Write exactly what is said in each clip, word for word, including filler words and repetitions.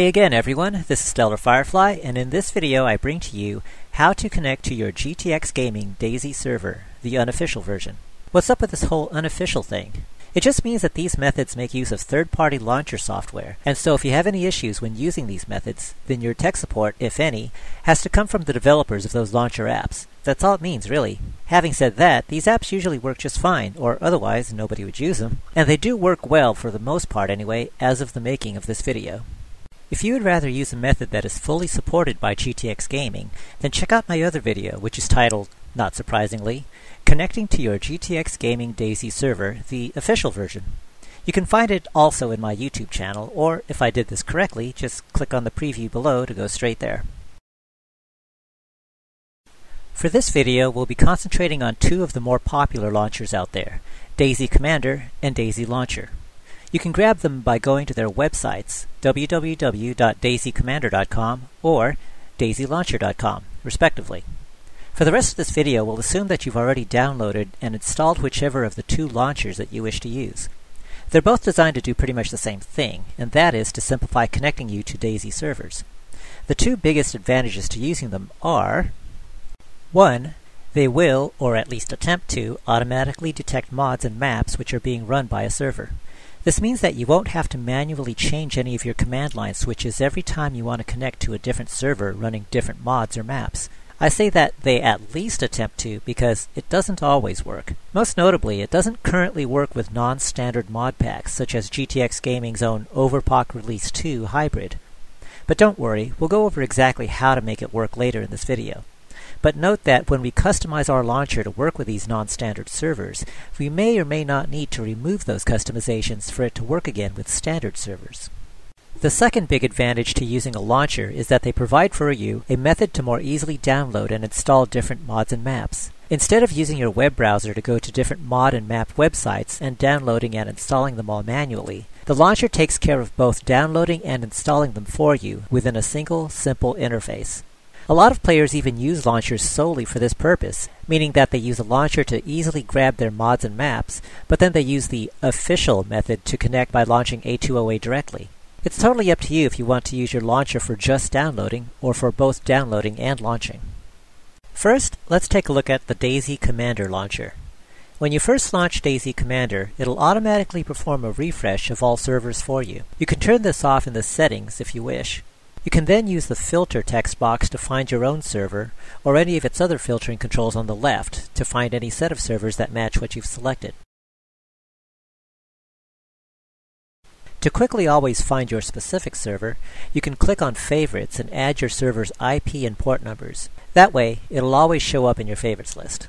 Hey again everyone, this is StellarFirefly, and in this video I bring to you how to connect to your G T X Gaming DayZ server, the unofficial version. What's up with this whole unofficial thing? It just means that these methods make use of third-party launcher software, and so if you have any issues when using these methods, then your tech support, if any, has to come from the developers of those launcher apps. That's all it means, really. Having said that, these apps usually work just fine, or otherwise nobody would use them, and they do work well for the most part anyway, as of the making of this video. If you would rather use a method that is fully supported by G T X Gaming, then check out my other video, which is titled, not surprisingly, Connecting to your G T X Gaming DayZ server, the official version. You can find it also in my YouTube channel, or if I did this correctly, just click on the preview below to go straight there. For this video, we'll be concentrating on two of the more popular launchers out there, DayZ Commander and DayZ Launcher. You can grab them by going to their websites, w w w dot dayz commander dot com or dayz launcher dot com, respectively. For the rest of this video, we'll assume that you've already downloaded and installed whichever of the two launchers that you wish to use. They're both designed to do pretty much the same thing, and that is to simplify connecting you to DayZ servers. The two biggest advantages to using them are: one, they will, or at least attempt to, automatically detect mods and maps which are being run by a server. This means that you won't have to manually change any of your command line switches every time you want to connect to a different server running different mods or maps. I say that they at least attempt to because it doesn't always work. Most notably, it doesn't currently work with non-standard mod packs such as G T X Gaming's own Overpoch Release two hybrid. But don't worry, we'll go over exactly how to make it work later in this video. But note that when we customize our launcher to work with these non-standard servers, we may or may not need to remove those customizations for it to work again with standard servers. The second big advantage to using a launcher is that they provide for you a method to more easily download and install different mods and maps. Instead of using your web browser to go to different mod and map websites and downloading and installing them all manually, the launcher takes care of both downloading and installing them for you within a single, simple interface. A lot of players even use launchers solely for this purpose, meaning that they use a launcher to easily grab their mods and maps, but then they use the official method to connect by launching A two O A directly. It's totally up to you if you want to use your launcher for just downloading, or for both downloading and launching. First, let's take a look at the DayZ Commander launcher. When you first launch DayZ Commander, it'll automatically perform a refresh of all servers for you. You can turn this off in the settings if you wish. You can then use the filter text box to find your own server, or any of its other filtering controls on the left to find any set of servers that match what you've selected. To quickly always find your specific server, you can click on Favorites and add your server's I P and port numbers. That way, it'll always show up in your favorites list.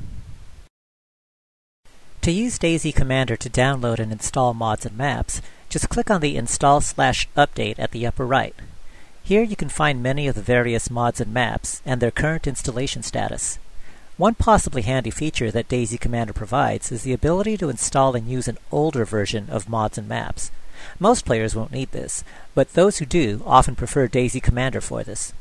To use DayZ Commander to download and install mods and maps, just click on the Install slash Update at the upper right. Here you can find many of the various mods and maps, and their current installation status. One possibly handy feature that DayZ Commander provides is the ability to install and use an older version of mods and maps. Most players won't need this, but those who do often prefer DayZ Commander for this.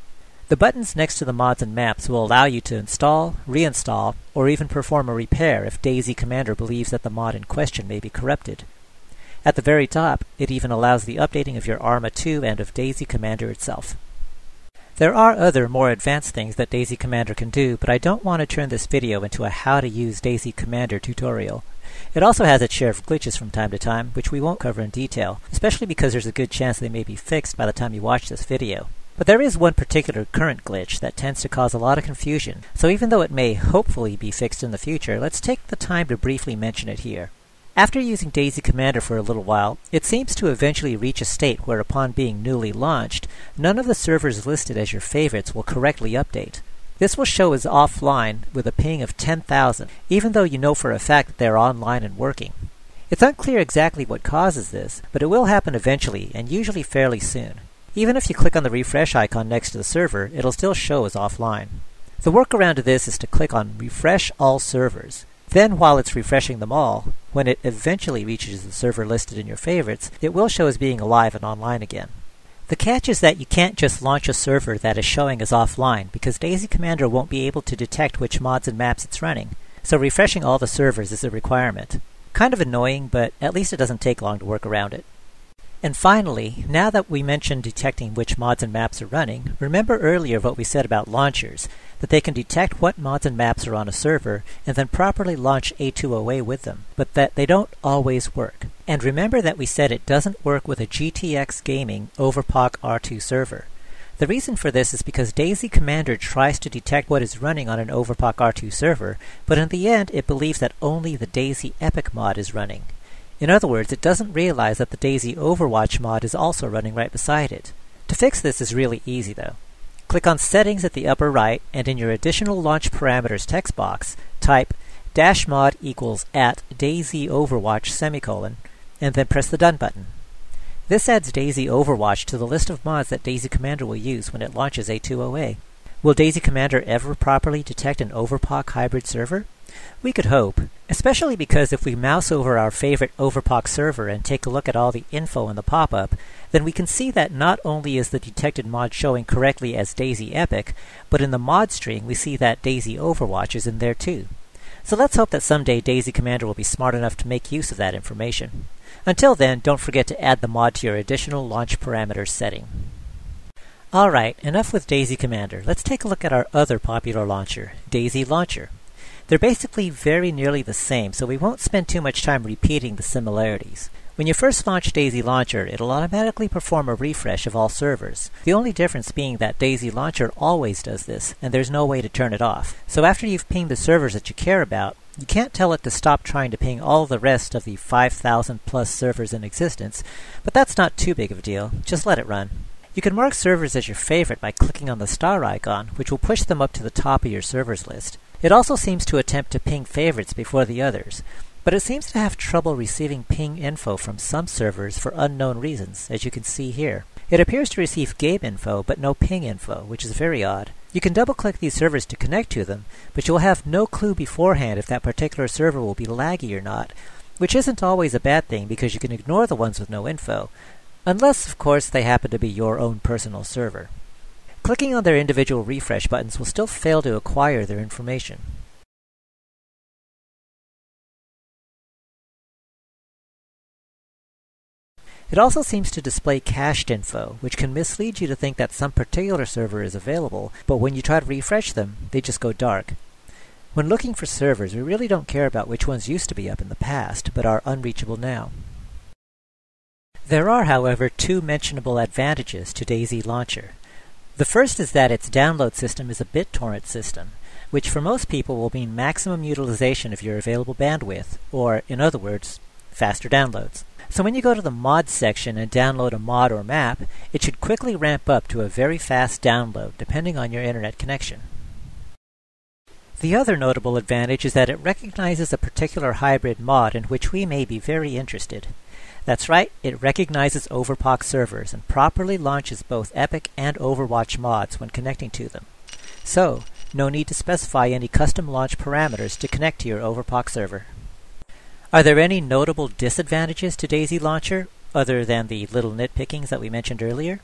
The buttons next to the mods and maps will allow you to install, reinstall, or even perform a repair if DayZ Commander believes that the mod in question may be corrupted. At the very top, it even allows the updating of your Arma two and of DayZ Commander itself. There are other, more advanced things that DayZ Commander can do, but I don't want to turn this video into a how to use DayZ Commander tutorial. It also has its share of glitches from time to time, which we won't cover in detail, especially because there's a good chance they may be fixed by the time you watch this video. But there is one particular current glitch that tends to cause a lot of confusion, so even though it may hopefully be fixed in the future, let's take the time to briefly mention it here. After using DayZ Commander for a little while, it seems to eventually reach a state where, upon being newly launched, none of the servers listed as your favorites will correctly update. This will show as offline with a ping of ten thousand, even though you know for a fact that they're online and working. It's unclear exactly what causes this, but it will happen eventually, and usually fairly soon. Even if you click on the refresh icon next to the server, it'll still show as offline. The workaround to this is to click on Refresh All Servers. Then, while it's refreshing them all, when it eventually reaches the server listed in your favorites, it will show as being alive and online again. The catch is that you can't just launch a server that is showing as offline, because DayZ Commander won't be able to detect which mods and maps it's running, so refreshing all the servers is a requirement. Kind of annoying, but at least it doesn't take long to work around it. And finally, now that we mentioned detecting which mods and maps are running, remember earlier what we said about launchers, that they can detect what mods and maps are on a server and then properly launch A two O A with them, but that they don't always work. And remember that we said it doesn't work with a G T X Gaming Overpoch R two server. The reason for this is because DayZ Commander tries to detect what is running on an Overpoch R two server, but in the end it believes that only the DayZ Epic mod is running. In other words, it doesn't realize that the DayZ Overwatch mod is also running right beside it. To fix this is really easy though. Click on Settings at the upper right, and in your Additional Launch Parameters text box, type dash mod equals at DayZ Overwatch semicolon, and then press the Done button. This adds DayZ Overwatch to the list of mods that DayZ Commander will use when it launches A two O A. Will DayZ Commander ever properly detect an Overpoch hybrid server? We could hope, especially because if we mouse over our favorite Overpoch server and take a look at all the info in the pop-up, then we can see that not only is the detected mod showing correctly as DayZ Epic, but in the mod string we see that DayZ Overwatch is in there too. So let's hope that someday DayZ Commander will be smart enough to make use of that information. Until then, don't forget to add the mod to your Additional Launch Parameters setting. Alright, enough with DayZ Commander. Let's take a look at our other popular launcher, DayZ Launcher. They're basically very nearly the same, so we won't spend too much time repeating the similarities. When you first launch DayZ Launcher, it'll automatically perform a refresh of all servers. The only difference being that DayZ Launcher always does this, and there's no way to turn it off. So after you've pinged the servers that you care about, you can't tell it to stop trying to ping all the rest of the five thousand plus servers in existence, but that's not too big of a deal. Just let it run. You can mark servers as your favorite by clicking on the star icon, which will push them up to the top of your servers list. It also seems to attempt to ping favorites before the others, but it seems to have trouble receiving ping info from some servers for unknown reasons, as you can see here. It appears to receive game info, but no ping info, which is very odd. You can double-click these servers to connect to them, but you'll have no clue beforehand if that particular server will be laggy or not, which isn't always a bad thing because you can ignore the ones with no info, unless, of course, they happen to be your own personal server. Clicking on their individual refresh buttons will still fail to acquire their information. It also seems to display cached info, which can mislead you to think that some particular server is available, but when you try to refresh them, they just go dark. When looking for servers, we really don't care about which ones used to be up in the past, but are unreachable now. There are, however, two mentionable advantages to DayZ Launcher. The first is that its download system is a BitTorrent system, which for most people will mean maximum utilization of your available bandwidth, or, in other words, faster downloads. So when you go to the mod section and download a mod or map, it should quickly ramp up to a very fast download, depending on your internet connection. The other notable advantage is that it recognizes a particular hybrid mod in which we may be very interested. That's right, it recognizes Overpoch servers and properly launches both Epic and Overwatch mods when connecting to them. So, no need to specify any custom launch parameters to connect to your Overpoch server. Are there any notable disadvantages to DayZ Launcher, other than the little nitpickings that we mentioned earlier?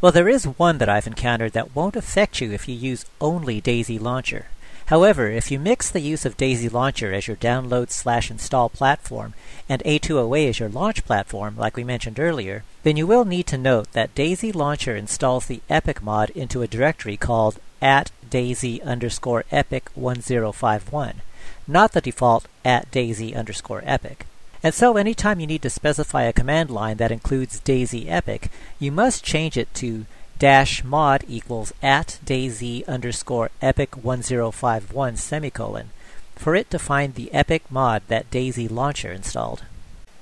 Well, there is one that I've encountered that won't affect you if you use only DayZ Launcher. However, if you mix the use of DayZ Launcher as your download slash install platform and A two O A as your launch platform, like we mentioned earlier, then you will need to note that DayZ Launcher installs the Epic mod into a directory called at DayZ underscore Epic ten fifty-one, not the default at DayZ underscore Epic. And so anytime you need to specify a command line that includes DayZ Epic, you must change it to dash mod equals at DayZ underscore Epic ten fifty-one semicolon for it to find the Epic mod that DayZ Launcher installed.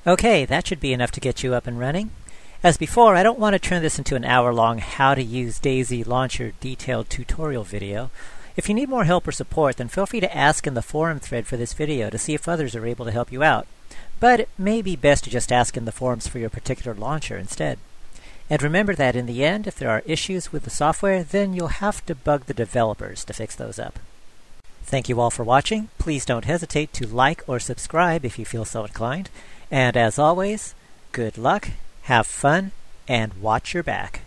Okay, that should be enough to get you up and running. As before, I don't want to turn this into an hour-long how to use DayZ Launcher detailed tutorial video. If you need more help or support, then feel free to ask in the forum thread for this video to see if others are able to help you out. But it may be best to just ask in the forums for your particular launcher instead. And remember that in the end, if there are issues with the software, then you'll have to bug the developers to fix those up. Thank you all for watching. Please don't hesitate to like or subscribe if you feel so inclined. And as always, good luck, have fun, and watch your back.